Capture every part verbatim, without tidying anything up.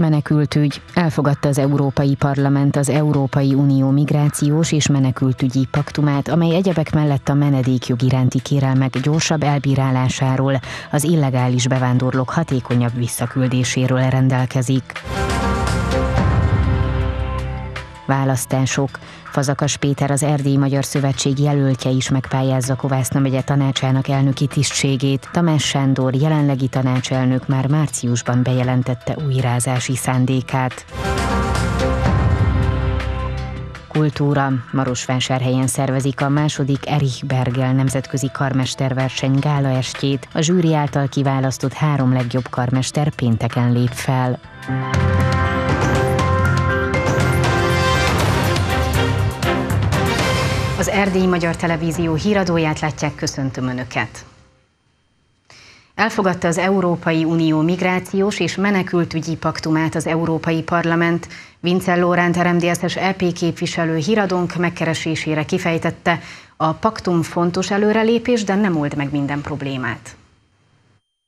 menekültügy. Elfogadta az Európai Parlament az Európai Unió migrációs és menekültügyi paktumát, amely egyebek mellett a menedékjog iránti kérelmek gyorsabb elbírálásáról, az illegális bevándorlók hatékonyabb visszaküldéséről rendelkezik. Választások. Fazakas Péter, az Erdély Magyar Szövetség jelöltje is megpályázza Kovászna megye tanácsának elnöki tisztségét. Tamás Sándor, jelenlegi tanácselnök már márciusban bejelentette újrázási szándékát. Kultúra. Marosvásárhelyen szervezik a második Erich Bergel nemzetközi karmesterverseny gálaestjét. A zsűri által kiválasztott három legjobb karmester pénteken lép fel. Az Erdélyi Magyar Televízió híradóját látják, köszöntöm Önöket! Elfogadta az Európai Unió migrációs és menekültügyi paktumát az Európai Parlament. Vincze Loránd er em dé es zes é pé képviselő híradónk megkeresésére kifejtette, a paktum fontos előrelépés, de nem old meg minden problémát.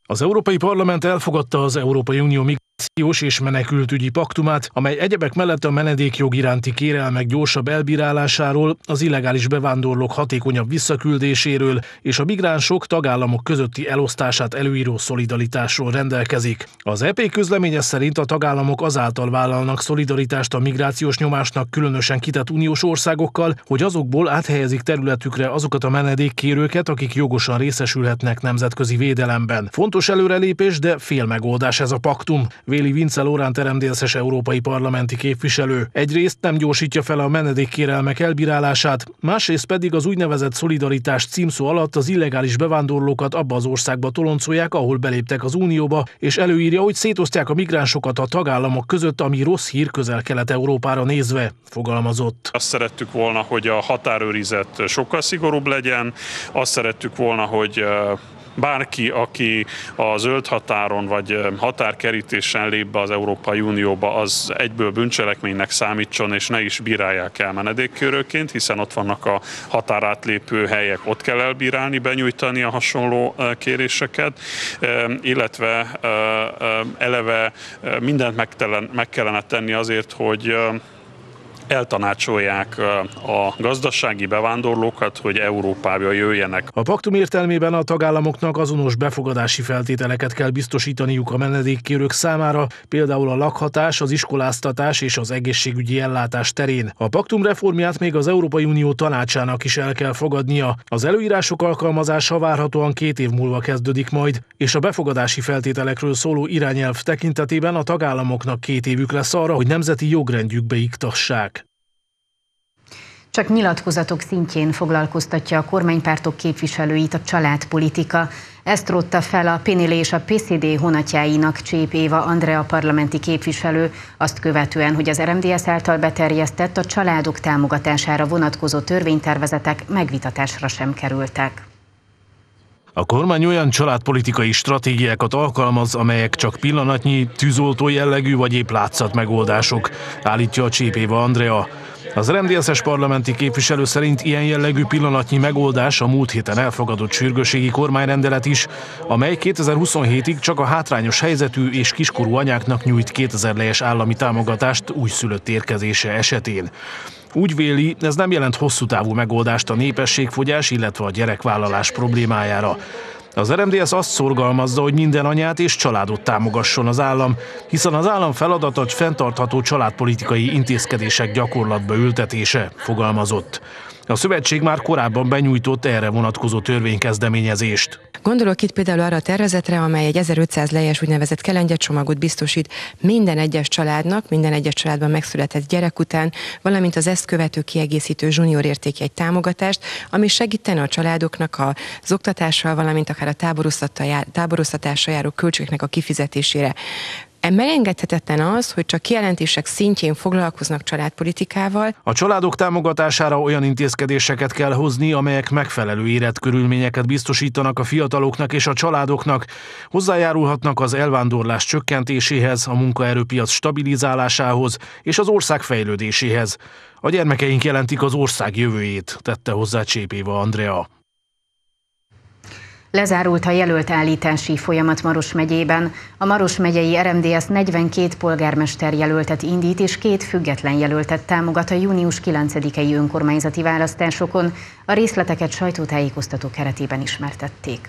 Az Európai Parlament elfogadta az Európai Unió migrációs és menekültügyi paktumát, amely egyebek mellett a menedékjog iránti kérelmek gyorsabb elbírálásáról, az illegális bevándorlók hatékonyabb visszaküldéséről és a migránsok tagállamok közötti elosztását előíró szolidaritásról rendelkezik. Az é pé közleménye szerint a tagállamok azáltal vállalnak szolidaritást a migrációs nyomásnak különösen kitett uniós országokkal, hogy azokból áthelyezik területükre azokat a menedékkérőket, akik jogosan részesülhetnek nemzetközi védelemben. Fontos előrelépés, de fél megoldás ez a paktum, véli Vincze Loránd er em dé es zes európai parlamenti képviselő. Egyrészt nem gyorsítja fel a menedékkérelmek elbírálását, másrészt pedig az úgynevezett szolidaritás címszó alatt az illegális bevándorlókat abba az országba toloncolják, ahol beléptek az Unióba, és előírja, hogy szétosztják a migránsokat a tagállamok között, ami rossz hír Közel-Kelet-Európára nézve, fogalmazott. Azt szerettük volna, hogy a határőrizet sokkal szigorúbb legyen, azt szerettük volna, hogy bárki, aki a zöld határon vagy határkerítésen lép be az Európai Unióba, az egyből bűncselekménynek számítson, és ne is bírálják el menedékkérőként, hiszen ott vannak a határátlépő helyek, ott kell elbírálni, benyújtani a hasonló kéréseket, illetve eleve mindent meg kellene tenni azért, hogy eltanácsolják a gazdasági bevándorlókat, hogy Európába jöjjenek. A paktum értelmében a tagállamoknak azonos befogadási feltételeket kell biztosítaniuk a menedékkérők számára, például a lakhatás, az iskoláztatás és az egészségügyi ellátás terén. A paktum reformját még az Európai Unió tanácsának is el kell fogadnia. Az előírások alkalmazása várhatóan két év múlva kezdődik majd, és a befogadási feltételekről szóló irányelv tekintetében a tagállamoknak két évük lesz arra, hogy nemzeti jogrendjükbe iktassák. Csak nyilatkozatok szintjén foglalkoztatja a kormánypártok képviselőit a családpolitika. Ezt rótta fel a pé en el és a pé cé dé honatjáinak Csép Éva Andrea parlamenti képviselő, azt követően, hogy az er em dé es zé által beterjesztett a családok támogatására vonatkozó törvénytervezetek megvitatásra sem kerültek. A kormány olyan családpolitikai stratégiákat alkalmaz, amelyek csak pillanatnyi, tűzoltó jellegű vagy épp látszat megoldások, állítja a Csép Éva Andrea. Az er em dé es zes parlamenti képviselő szerint ilyen jellegű pillanatnyi megoldás a múlt héten elfogadott sürgősségi kormányrendelet is, amely kétezer-huszonhétig csak a hátrányos helyzetű és kiskorú anyáknak nyújt kétezer lejes állami támogatást újszülött érkezése esetén. Úgy véli, ez nem jelent hosszú távú megoldást a népességfogyás, illetve a gyerekvállalás problémájára. Az er em dé es azt szorgalmazza, hogy minden anyát és családot támogasson az állam, hiszen az állam feladata a fenntartható családpolitikai intézkedések gyakorlatba ültetése, fogalmazott. A szövetség már korábban benyújtott erre vonatkozó törvénykezdeményezést. Gondolok itt például arra a tervezetre, amely egy ezerötszáz lejes úgynevezett kelengyecsomagot biztosít minden egyes családnak, minden egyes családban megszületett gyerek után, valamint az ezt követő kiegészítő junior értéki egy támogatást, ami segítene a családoknak az oktatással, valamint akár a táboroztatással járó költségeknek a kifizetésére. Ember engedhetetlen az, hogy csak kijelentések szintjén foglalkoznak családpolitikával. A családok támogatására olyan intézkedéseket kell hozni, amelyek megfelelő életkörülményeket biztosítanak a fiataloknak és a családoknak, hozzájárulhatnak az elvándorlás csökkentéséhez, a munkaerőpiac stabilizálásához és az ország fejlődéséhez. A gyermekeink jelentik az ország jövőjét, tette hozzá Csép Éva Andrea. Lezárult a jelölt állítási folyamat Maros megyében. A Maros megyei er em dé es zé negyvenkét polgármester jelöltet indít, és két független jelöltet támogat a június kilencedikei önkormányzati választásokon. A részleteket sajtótájékoztató keretében ismertették.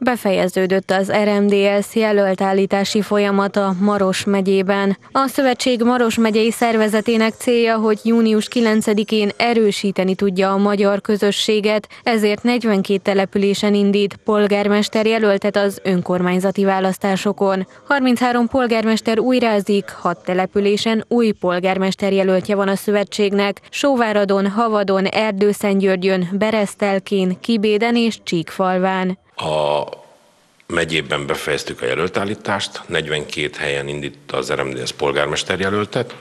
Befejeződött az er em dé es zé jelöltállítási folyamata Maros megyében. A szövetség Maros megyei szervezetének célja, hogy június kilencedikén erősíteni tudja a magyar közösséget, ezért negyvenkét településen indít polgármester jelöltet az önkormányzati választásokon. harminchárom polgármester újrázik, hat településen új polgármester jelöltje van a szövetségnek: Sóváradon, Havadon, Erdőszentgyörgyön, Bereztelkén, Kibéden és Csíkfalván. A megyében befejeztük a jelöltállítást, negyvenkét helyen indít az er em dé es zé polgármester jelöltet,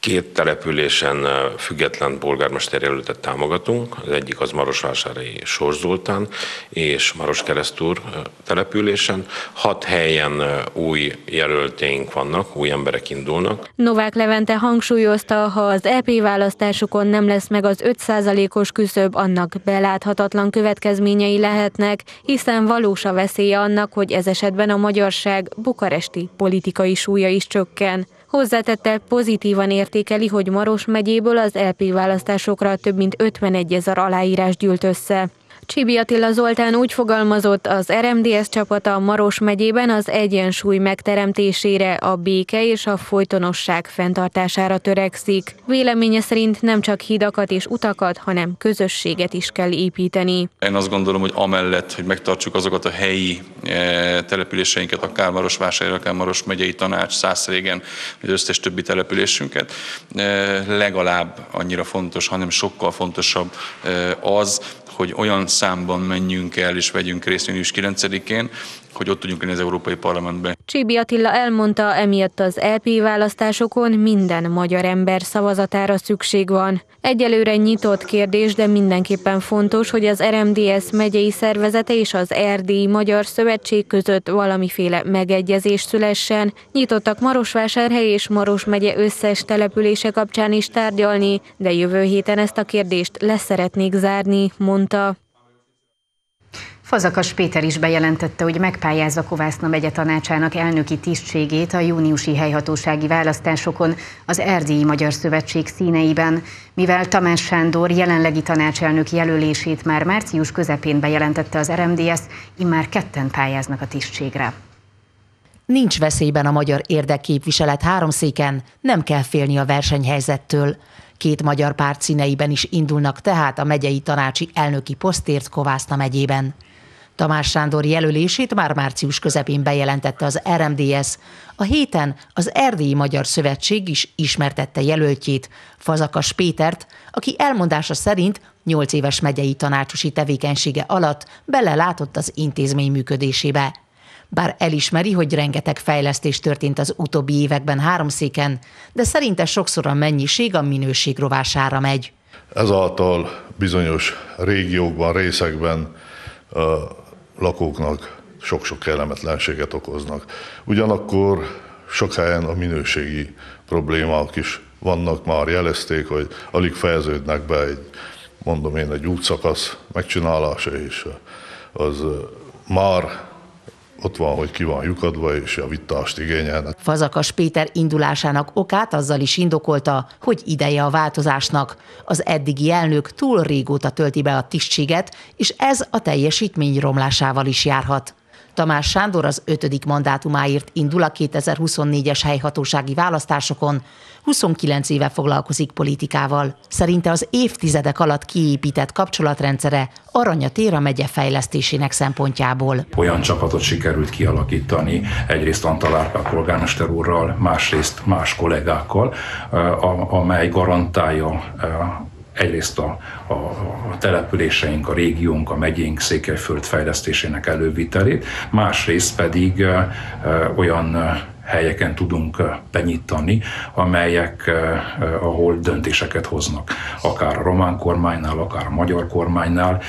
két településen független polgármester jelöltet támogatunk, az egyik az Marosvásárhelyi Sors Zoltán és Maros Keresztúr településen, hat helyen új jelölténk vannak, új emberek indulnak. Novák Levente hangsúlyozta, ha az é pé választásokon nem lesz meg az öt százalékos küszöb, annak beláthatatlan következményei lehetnek, hiszen valós a veszélye annak, hogy ez esetben a magyarság bukaresti politikai súlya is csökken. Hozzátette, pozitívan értékeli, hogy Maros megyéből az é pé választásokra több mint ötvenegy ezer aláírás gyűlt össze. Csibi Attila Zoltán úgy fogalmazott, az er em dé es zé csapata Maros megyében az egyensúly megteremtésére, a béke és a folytonosság fenntartására törekszik. Véleménye szerint nem csak hidakat és utakat, hanem közösséget is kell építeni. Én azt gondolom, hogy amellett, hogy megtartsuk azokat a helyi településeinket, akár Marosvásárhely, akár Maros megyei tanács, Szászrégen, az összes többi településünket, legalább annyira fontos, hanem sokkal fontosabb az, hogy olyan számban menjünk el és vegyünk részt június kilencedikén, hogy ott tudjunk lenni az Európai Parlamentben. Csibi Attila elmondta, emiatt az é pé választásokon minden magyar ember szavazatára szükség van. Egyelőre nyitott kérdés, de mindenképpen fontos, hogy az er em dé es zé megyei szervezete és az Erdélyi Magyar Szövetség között valamiféle megegyezés szülessen. Nyitottak Marosvásárhely és Maros megye összes települése kapcsán is tárgyalni, de jövő héten ezt a kérdést leszeretnék zárni, mondta. Fazakas Péter is bejelentette, hogy megpályázza Kovászna megye tanácsának elnöki tisztségét a júniusi helyhatósági választásokon az Erdélyi Magyar Szövetség színeiben, mivel Tamás Sándor jelenlegi tanácselnök jelölését már március közepén bejelentette az er em dé es zé, immár ketten pályáznak a tisztségre. Nincs veszélyben a magyar érdekképviselet három széken, nem kell félni a versenyhelyzettől. Két magyar párt színeiben is indulnak tehát a megyei tanácsi elnöki posztért Kovászna megyében. Tamás Sándor jelölését már március közepén bejelentette az er em dé es zé. A héten az Erdélyi Magyar Szövetség is ismertette jelöltjét, Fazakas Pétert, aki elmondása szerint nyolc éves megyei tanácsosi tevékenysége alatt belelátott az intézmény működésébe. Bár elismeri, hogy rengeteg fejlesztés történt az utóbbi években háromszéken, de szerinte sokszor a mennyiség a minőség rovására megy. Ezáltal bizonyos régiókban, részekben lakóknak sok-sok kellemetlenséget okoznak. Ugyanakkor sok helyen a minőségi problémák is vannak, már jelezték, hogy alig fejeződnek be egy, mondom én, egy útszakasz megcsinálása, és az már ott van, hogy ki van lyukadva, és javítást igényelnek. Fazakas Péter indulásának okát azzal is indokolta, hogy ideje a változásnak. Az eddigi elnök túl régóta tölti be a tisztséget, és ez a teljesítmény romlásával is járhat. Tamás Sándor az ötödik mandátumáért indul a kétezer-huszonnégyes helyhatósági választásokon, huszonkilenc éve foglalkozik politikával. Szerinte az évtizedek alatt kiépített kapcsolatrendszere arany a tér a megye fejlesztésének szempontjából. Olyan csapatot sikerült kialakítani, egyrészt Antal Árpád polgármester úrral, másrészt más kollégákkal, amely garantálja egyrészt a, a, a településeink, a régiónk, a megyénk, Székelyföld fejlesztésének elővitelét, másrészt pedig ö, ö, olyan ö, helyeken tudunk benyitani, amelyek, ahol döntéseket hoznak. Akár a román kormánynál, akár a magyar kormánynál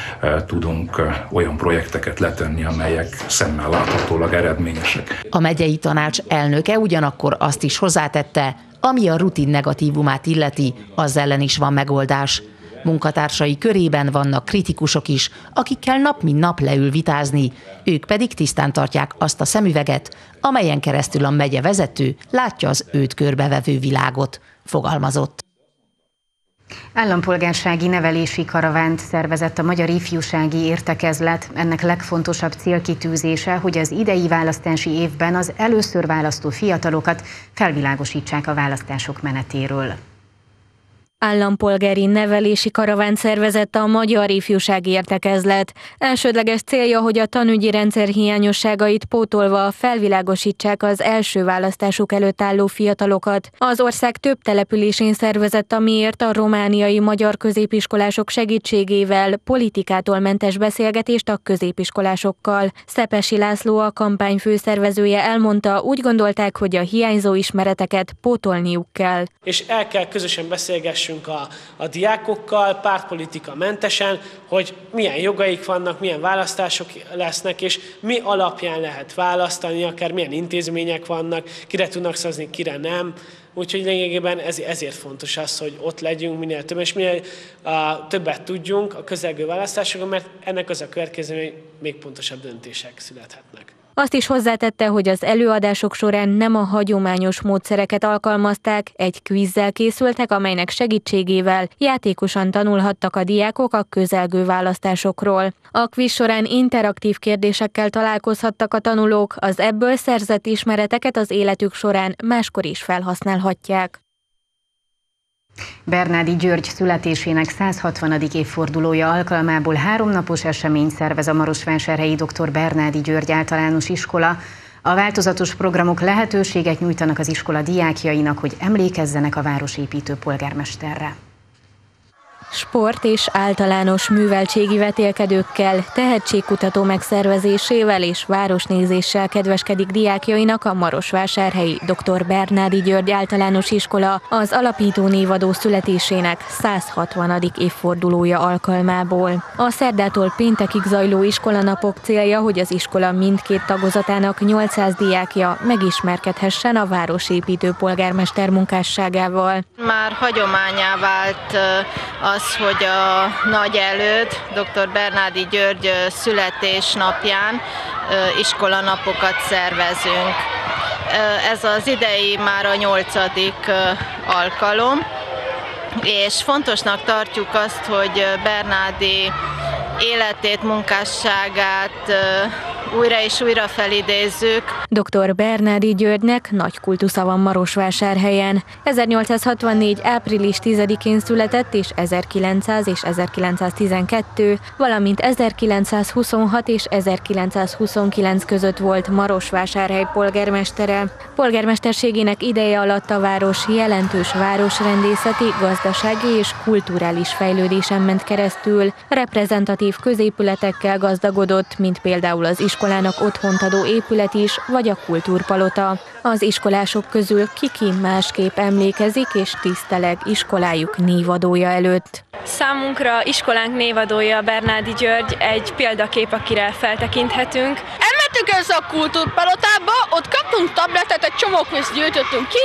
tudunk olyan projekteket letenni, amelyek szemmel láthatólag eredményesek. A megyei tanács elnöke ugyanakkor azt is hozzátette, ami a rutin negatívumát illeti, az ellen is van megoldás. Munkatársai körében vannak kritikusok is, akikkel nap mint nap leül vitázni, ők pedig tisztán tartják azt a szemüveget, amelyen keresztül a megye vezető látja az őt körbevevő világot, fogalmazott. Állampolgársági nevelési karavánt szervezett a Magyar Ifjúsági Értekezlet. Ennek legfontosabb célkitűzése, hogy az idei választási évben az először választó fiatalokat felvilágosítsák a választások menetéről. Állampolgári nevelési karavánt szervezett a Magyar Ifjúsági Értekezlet. Elsődleges célja, hogy a tanügyi rendszer hiányosságait pótolva felvilágosítsák az első választásuk előtt álló fiatalokat. Az ország több településén szervezett, amiért a romániai magyar középiskolások segítségével politikától mentes beszélgetést a középiskolásokkal. Szepesi László, a kampány főszervezője elmondta, úgy gondolták, hogy a hiányzó ismereteket pótolniuk kell. És el kell közösen beszélgessünk A, a diákokkal, pártpolitika mentesen, hogy milyen jogaik vannak, milyen választások lesznek, és mi alapján lehet választani, akár milyen intézmények vannak, kire tudnak szavazni, kire nem. Úgyhogy lényegében ez, ezért fontos az, hogy ott legyünk minél több, és minél a, többet tudjunk a közelgő választásokon, mert ennek az a következménye, hogy még pontosabb döntések születhetnek. Azt is hozzátette, hogy az előadások során nem a hagyományos módszereket alkalmazták, egy kvízzel készültek, amelynek segítségével játékosan tanulhattak a diákok a közelgő választásokról. A kvíz során interaktív kérdésekkel találkozhattak a tanulók, az ebből szerzett ismereteket az életük során máskor is felhasználhatják. Bernádi György születésének százhatvanadik évfordulója alkalmából háromnapos esemény szervez a marosvásárhelyi dr. Bernádi György általános iskola. A változatos programok lehetőséget nyújtanak az iskola diákjainak, hogy emlékezzenek a városépítő polgármesterre. Sport és általános műveltségi vetélkedőkkel, tehetségkutató megszervezésével és városnézéssel kedveskedik diákjainak a marosvásárhelyi dr. Bernádi György általános iskola az alapító névadó születésének százhatvanadik évfordulója alkalmából. A szerdától péntekig zajló iskolanapok célja, hogy az iskola mindkét tagozatának nyolcszáz diákja megismerkedhessen a városépítő polgármester munkásságával. Már hagyományá vált az, hogy a nagyelőd dr. Bernádi György születésnapján iskolanapokat szervezünk. Ez az idei már a nyolcadik alkalom, és fontosnak tartjuk azt, hogy Bernádi életét, munkásságát újra és újra felidézzük. dr. Bernádi Györgynek nagy kultusza van Marosvásárhelyen. ezernyolcszázhatvannégy. április tizedikén született, és ezerkilencszáz és ezerkilencszáztizenkettő, valamint ezerkilencszázhuszonhat és ezerkilencszázhuszonkilenc között volt Marosvásárhely polgármestere. Polgármesterségének ideje alatt a város jelentős városrendészeti, gazdasági és kulturális fejlődésen ment keresztül. Reprezentatív középületekkel gazdagodott, mint például az iskolai iskolának otthont adó épület is, vagy a kultúrpalota. Az iskolások közül ki-ki másképp emlékezik és tiszteleg iskolájuk névadója előtt. Számunkra iskolánk névadója Bernádi György egy példakép, akire feltekinthetünk. Elmentünk össze a kultúrpalotába, ott kaptunk tabletet, egy csomó közt gyűjtöttünk ki,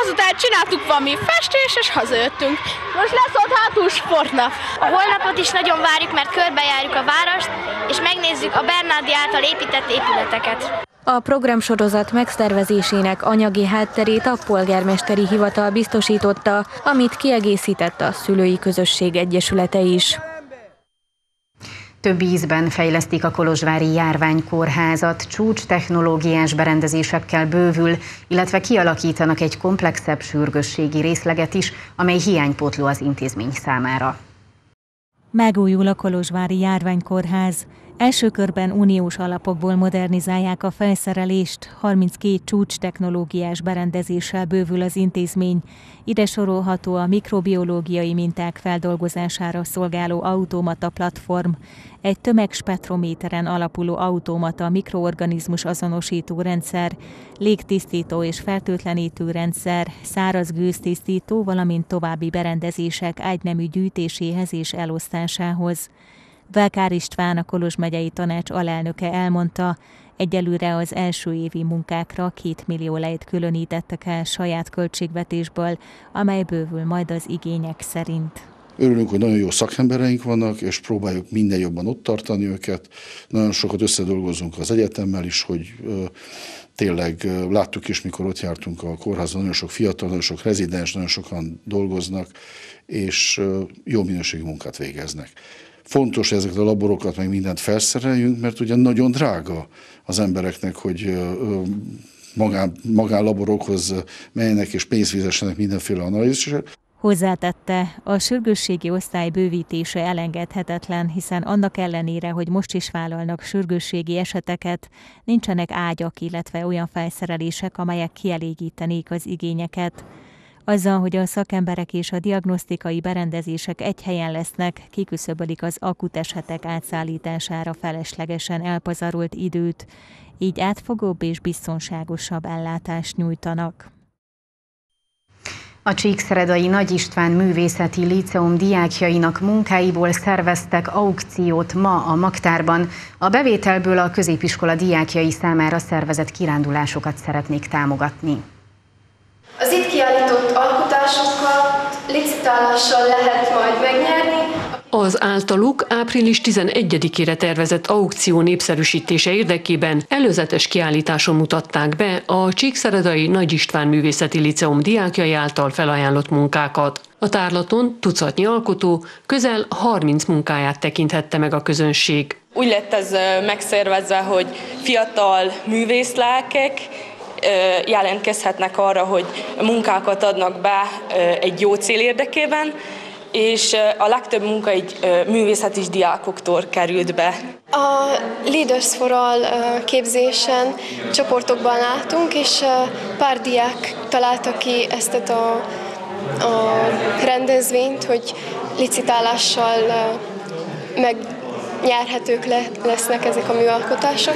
azután csináltuk valami festést és hazajöttünk. Most lesz ott hátul sportnap. A holnapot is nagyon várjuk, mert körbejárjuk a várost, és megnézzük a Bernádi által épített épületeket. A programsorozat megszervezésének anyagi hátterét a polgármesteri hivatal biztosította, amit kiegészített a Szülői Közösség Egyesülete is. Több ízben fejlesztik a kolozsvári járványkórházat, csúcs technológiás berendezésekkel bővül, illetve kialakítanak egy komplexebb sürgősségi részleget is, amely hiánypótló az intézmény számára. Megújul a kolozsvári járványkórház. Első körben uniós alapokból modernizálják a felszerelést, harminckét csúcs technológiás berendezéssel bővül az intézmény. Ide sorolható a mikrobiológiai minták feldolgozására szolgáló automata platform, egy tömegspektrométeren alapuló automata mikroorganizmus azonosító rendszer, légtisztító és fertőtlenítő rendszer, száraz gőztisztító, valamint további berendezések ágynemű gyűjtéséhez és elosztásához. Velkár István, a Kolozs megyei tanács alelnöke elmondta, egyelőre az első évi munkákra két millió lejt különítettek el saját költségvetésből, amely bővül majd az igények szerint. Örülünk, hogy nagyon jó szakembereink vannak, és próbáljuk minden jobban ott tartani őket. Nagyon sokat összedolgozunk az egyetemmel is, hogy tényleg láttuk is, mikor ott jártunk a kórházban, nagyon sok fiatal, nagyon sok rezidens, nagyon sokan dolgoznak, és jó minőségű munkát végeznek. Fontos, hogy ezeket a laborokat meg mindent felszereljünk, mert ugye nagyon drága az embereknek, hogy magán, magán laborokhoz menjenek és pénzt fizessenek mindenféle analízisre. Hozzátette, a sürgősségi osztály bővítése elengedhetetlen, hiszen annak ellenére, hogy most is vállalnak sürgősségi eseteket, nincsenek ágyak, illetve olyan felszerelések, amelyek kielégítenék az igényeket. Azzal, hogy a szakemberek és a diagnosztikai berendezések egy helyen lesznek, kiküszöbölik az akut esetek átszállítására feleslegesen elpazarolt időt, így átfogóbb és biztonságosabb ellátást nyújtanak. A Csíkszeredai Nagy István Művészeti Líceum diákjainak munkáiból szerveztek aukciót ma a Magtárban. A bevételből a középiskola diákjai számára szervezett kirándulásokat szeretnék támogatni. Az itt kiállított alkotásokat licitálással lehet majd megnyerni. Az általuk április tizenegyedikére tervezett aukció népszerűsítése érdekében előzetes kiállításon mutatták be a Csíkszeredai Nagy István Művészeti Líceum diákjai által felajánlott munkákat. A tárlaton tucatnyi alkotó közel harminc munkáját tekinthette meg a közönség. Úgy lett ez megszervezve, hogy fiatal művészlelkek jelentkezhetnek arra, hogy munkákat adnak be egy jó cél érdekében, és a legtöbb munka így művészeti diákoktól került be. A Leaders for All képzésen csoportokban látunk, és pár diák találta ki ezt a, a rendezvényt, hogy licitálással megnyerhetők lesznek ezek a műalkotások.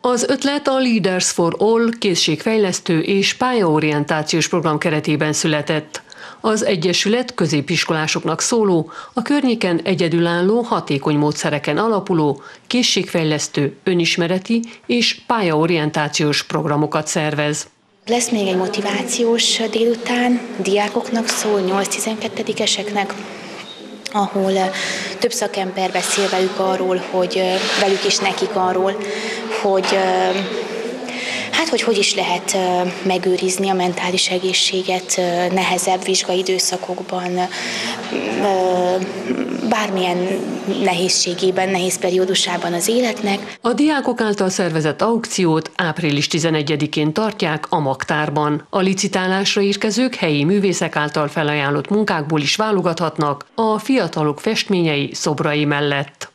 Az ötlet a Leaders for All készségfejlesztő és pályaorientációs program keretében született. Az egyesület középiskolásoknak szóló, a környéken egyedülálló, hatékony módszereken alapuló, készségfejlesztő, önismereti és pályaorientációs programokat szervez. Lesz még egy motivációs délután diákoknak szól, nyolc-tizenkettediseknek, ahol több szakember beszél velük arról, hogy velük is nekik arról, hogy hát, hogy hogy is lehet megőrizni a mentális egészséget nehezebb vizsgai időszakokban, bármilyen nehézségében, nehéz periódusában az életnek. A diákok által szervezett aukciót április tizenegyedikén tartják a Magtárban. A licitálásra érkezők helyi művészek által felajánlott munkákból is válogathatnak a fiatalok festményei, szobrai mellett.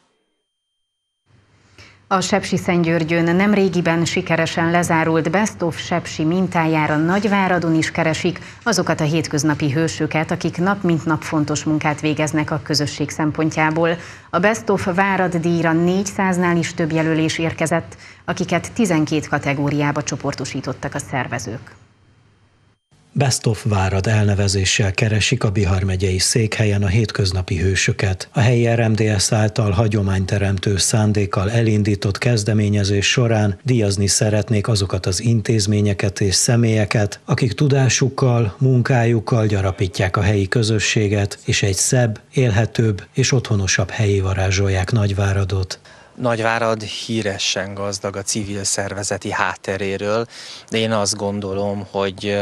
A Sepsiszentgyörgyön nemrégiben sikeresen lezárult Best of Sepsi mintájára Nagyváradon is keresik azokat a hétköznapi hősöket, akik nap mint nap fontos munkát végeznek a közösség szempontjából. A Best of Várad díjra négyszáznál is több jelölés érkezett, akiket tizenkét kategóriába csoportosítottak a szervezők. Best of Várad elnevezéssel keresik a Bihar megyei székhelyen a hétköznapi hősöket. A helyi er em dé es zé által hagyományteremtő szándékkal elindított kezdeményezés során díjazni szeretnék azokat az intézményeket és személyeket, akik tudásukkal, munkájukkal gyarapítják a helyi közösséget, és egy szebb, élhetőbb és otthonosabb helyé varázsolják Nagyváradot. Nagyvárad híresen gazdag a civil szervezeti hátteréről, de én azt gondolom, hogy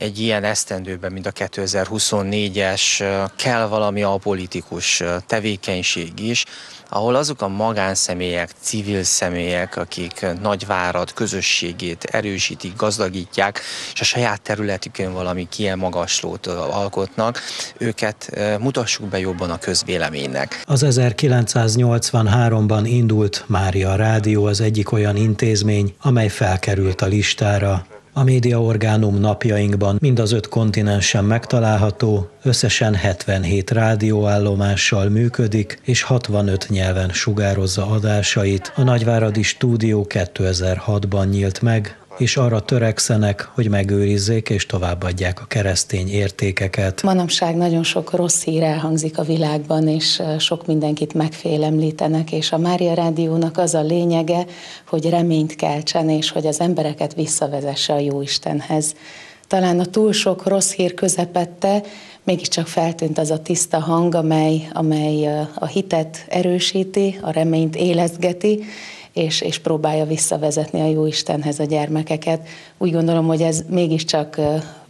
egy ilyen esztendőben, mint a kétezer-huszonnégyes kell valami apolitikus tevékenység is, ahol azok a magánszemélyek, civil személyek, akik Nagyvárad közösségét erősítik, gazdagítják, és a saját területükön valami kielemagaslót alkotnak, őket mutassuk be jobban a közvéleménynek. Az ezerkilencszáznyolcvanháromban indult Mária Rádió az egyik olyan intézmény, amely felkerült a listára. A médiaorgánum napjainkban mind az öt kontinensen megtalálható, összesen hetvenhét rádióállomással működik, és hatvanöt nyelven sugározza adásait. A nagyváradi stúdió kétezer-hatban nyílt meg, és arra törekszenek, hogy megőrizzék és továbbadják a keresztény értékeket. Manapság nagyon sok rossz hír elhangzik a világban, és sok mindenkit megfélemlítenek, és a Mária Rádiónak az a lényege, hogy reményt keltsen, és hogy az embereket visszavezesse a Jóistenhez. Talán a túl sok rossz hír közepette mégiscsak feltűnt az a tiszta hang, amely, amely a hitet erősíti, a reményt élezgeti, és, és próbálja visszavezetni a Jóistenhez a gyermekeket. Úgy gondolom, hogy ez mégiscsak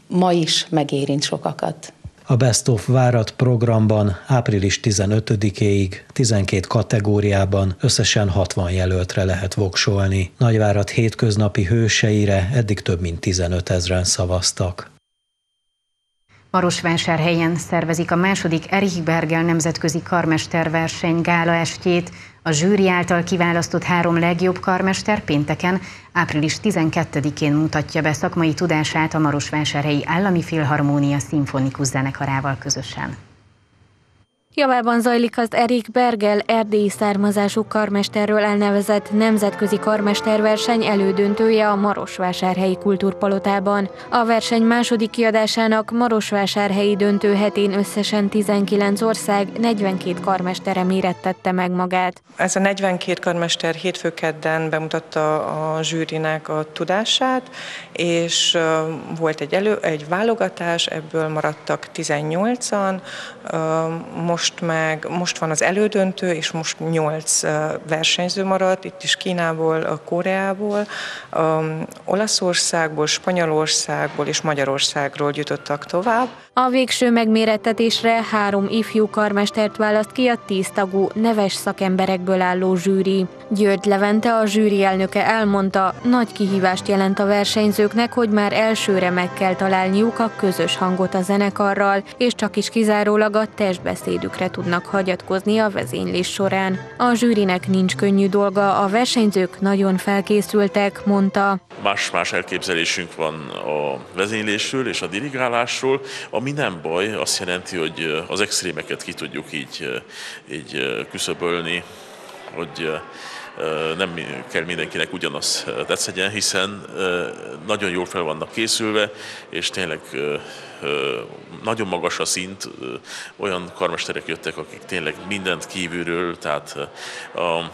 ma is megérint sokakat. A Best of Várad programban április tizenötödikéig tizenkét kategóriában összesen hatvan jelöltre lehet voksolni. Nagyvárad hétköznapi hőseire eddig több mint tizenötezren szavaztak. Marosvásárhelyen szervezik a második Erich Bergel nemzetközi karmesterverseny gála estjét. A zsűri által kiválasztott három legjobb karmester pénteken, április tizenkettedikén mutatja be szakmai tudását a Marosvásárhelyi Állami Filharmónia szimfonikus zenekarával közösen. Javában zajlik az Erich Bergel erdélyi származású karmesterről elnevezett nemzetközi karmesterverseny elődöntője a Marosvásárhelyi Kultúrpalotában. A verseny második kiadásának marosvásárhelyi döntő hetén összesen tizenkilenc ország negyvenkét karmestere mérettette meg magát. Ez a negyvenkét karmester hétfő-kedden bemutatta a zsűrinek a tudását, és volt egy, elő, egy válogatás, ebből maradtak tizennyolcan, most Most, meg, most van az elődöntő, és most nyolc versenyző maradt, itt is Kínából, Koreából, um, Olaszországból, Spanyolországból és Magyarországról jutottak tovább. A végső megmérettetésre három ifjú karmestert választ ki a tíz tagú neves szakemberekből álló zsűri. György Levente, a zsűri elnöke elmondta, nagy kihívást jelent a versenyzőknek, hogy már elsőre meg kell találniuk a közös hangot a zenekarral, és csak is kizárólag a testbeszédükre tudnak hagyatkozni a vezénylés során. A zsűrinek nincs könnyű dolga, a versenyzők nagyon felkészültek, mondta. Más-más elképzelésünk van a vezénylésről és a dirigálásról, ami nem baj, azt jelenti, hogy az extrémeket ki tudjuk így, így küszöbölni, hogy nem kell mindenkinek ugyanaz tetszegyen, hiszen nagyon jól fel vannak készülve, és tényleg nagyon magas a szint, olyan karmesterek jöttek, akik tényleg mindent kívülről, tehát a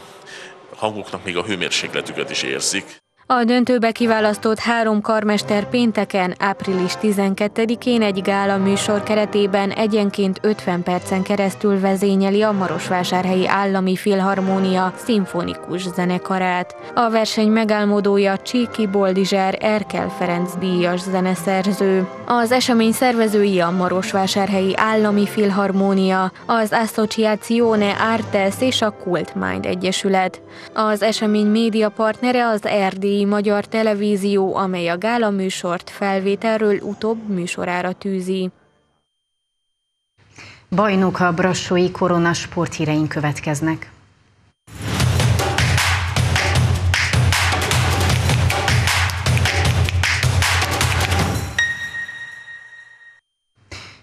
hangoknak még a hőmérsékletüket is érzik. A döntőbe kiválasztott három karmester pénteken, április tizenkettedikén egy gála műsor keretében egyenként ötven percen keresztül vezényeli a Marosvásárhelyi Állami Filharmónia szimfonikus zenekarát. A verseny megálmodója Csíki Boldizsár Erkel Ferenc díjas zeneszerző. Az esemény szervezői a Marosvásárhelyi Állami Filharmónia, az Associazione Artes és a Cult Mind Egyesület. Az esemény média partnere az Erdély Magyar Televízió, amely a gála műsort felvételről utóbb műsorára tűzi. Bajnok a Brassói Korona sporthíreink következnek.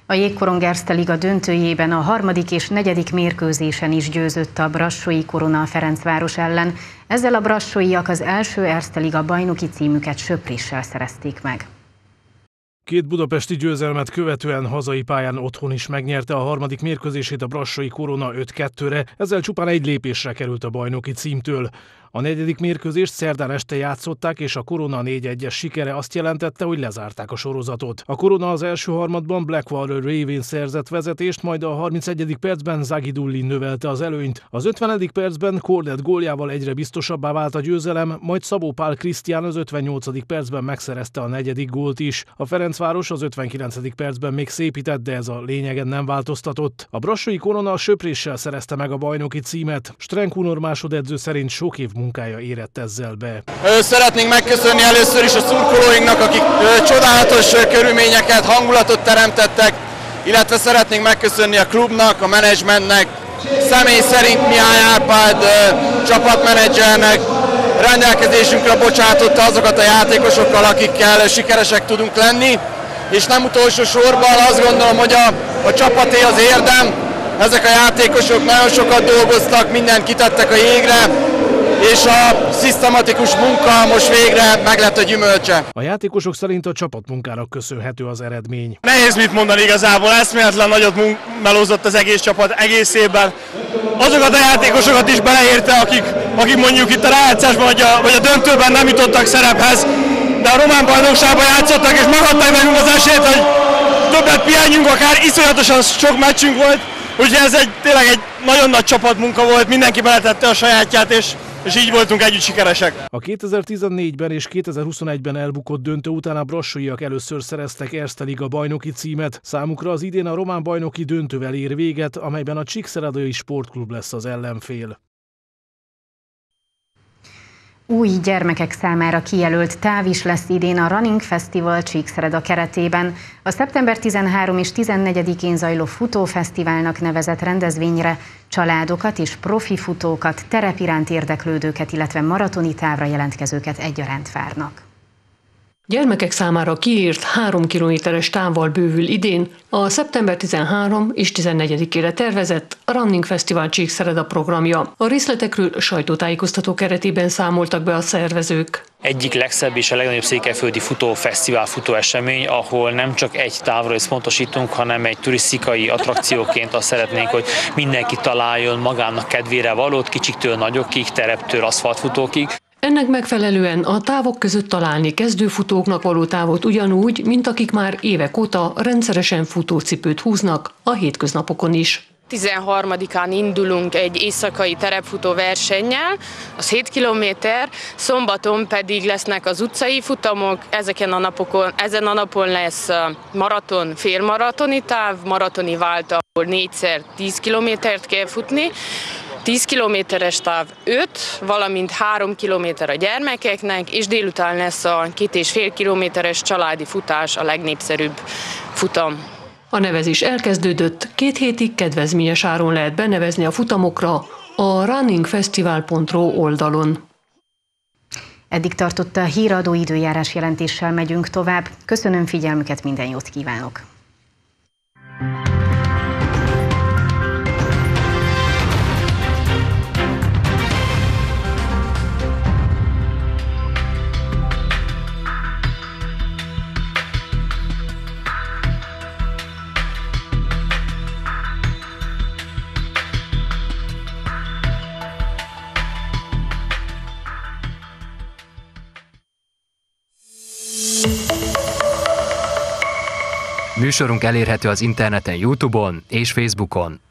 A Jégkoronggerszte Liga döntőjében a harmadik és negyedik mérkőzésen is győzött a Brassói Korona a Ferencváros ellen. Ezzel a brassóiak az első Erste Liga bajnoki címüket söpréssel szerezték meg. Két budapesti győzelmet követően hazai pályán otthon is megnyerte a harmadik mérkőzését a Brassói Korona öt kettőre, ezzel csupán egy lépésre került a bajnoki címtől. A negyedik mérkőzést szerdán este játszották, és a Korona négy egyes sikere azt jelentette, hogy lezárták a sorozatot. A Korona az első harmadban Blackwater révén szerzett vezetést, majd a harmincegyedik percben Zagidulli növelte az előnyt. Az ötvenedik percben Cornett góljával egyre biztosabbá vált a győzelem, majd Szabó Pál Krisztián az ötvennyolcadik percben megszerezte a negyedik gólt is. A Ferencváros az ötvenkilencedik percben még szépített, de ez a lényegen nem változtatott. A Brassói Korona söpréssel szerezte meg a bajnoki címet. Strenk Hunor másodedző szerint sok év munkája érett ezzel be. Szeretnénk megköszönni először is a szurkolóinknak, akik csodálatos körülményeket, hangulatot teremtettek, illetve szeretnénk megköszönni a klubnak, a menedzsmentnek, személy szerint Mihály Árpád csapatmenedzsernek, rendelkezésünkre bocsátotta azokat a játékosokkal, akikkel sikeresek tudunk lenni, és nem utolsó sorban azt gondolom, hogy a, a csapaté az érdem, ezek a játékosok nagyon sokat dolgoztak, mindent kitettek a jégre, és a szisztematikus munka most végre meg lett a gyümölcse. A játékosok szerint a csapatmunkának köszönhető az eredmény. Nehéz mit mondani igazából, eszméletlen nagyot melózott az egész csapat egész évben. Azokat a játékosokat is beleérte, akik, akik mondjuk itt a rájátszásban vagy a, vagy a döntőben nem jutottak szerephez, de a román bajnokságban játszottak, és meghatták nekünk az esélyt, hogy többet pihenjünk, akár iszonyatosan sok meccsünk volt, úgyhogy ez egy, tényleg egy nagyon nagy csapatmunka volt, mindenki beletette a sajátját, és, és így voltunk együtt sikeresek. A kétezer-tizennégyben és kétezer-huszonegyben elbukott döntő után a brassóiak először szereztek Erste Liga bajnoki címet. Számukra az idén a román bajnoki döntővel ér véget, amelyben a Csíkszeredai Sportklub lesz az ellenfél. Új gyermekek számára kijelölt táv is lesz idén a Running Festival Csíkszereda keretében. A szeptember tizenharmadika és tizennegyedikén zajló futófesztiválnak nevezett rendezvényre családokat és profi futókat, terep iránt érdeklődőket, illetve maratoni távra jelentkezőket egyaránt várnak. Gyermekek számára kiírt három kilométeres távval bővül idén a szeptember tizenharmadika és tizennegyedikére tervezett Running Festival Csíkszereda programja. A részletekről sajtótájékoztató keretében számoltak be a szervezők. Egyik legszebb és a legnagyobb székelyföldi futófesztivál, futóesemény, ahol nem csak egy távra összpontosítunk, hanem egy turisztikai attrakcióként azt szeretnénk, hogy mindenki találjon magának kedvére valót, kicsiktől nagyokig, tereptől aszfaltfutókig. Ennek megfelelően a távok között találni kezdőfutóknak való távot ugyanúgy, mint akik már évek óta rendszeresen futócipőt húznak a hétköznapokon is. tizenharmadikán indulunk egy éjszakai terepfutó versennyel, az hét kilométer, szombaton pedig lesznek az utcai futamok, ezeken a napokon, ezen a napon lesz maraton, félmaratoni táv, maratoni válta, ahol négyszer tíz kilométert kell futni, tíz kilométeres táv öt, valamint három kilométer a gyermekeknek, és délután lesz a két és fél kilométeres családi futás a legnépszerűbb futam. A nevezés elkezdődött, két hétig kedvezményes áron lehet benevezni a futamokra a running fesztivál pont ro oldalon. Eddig tartott a Híradó, időjárás jelentéssel megyünk tovább. Köszönöm figyelmüket, minden jót kívánok! Műsorunk elérhető az interneten, YouTube-on és Facebookon.